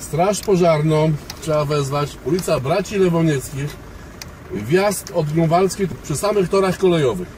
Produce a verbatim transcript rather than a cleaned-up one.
straż pożarną trzeba wezwać, ulica Braci Lewoniewskich, wjazd od Grunwaldzkiej przy samych torach kolejowych.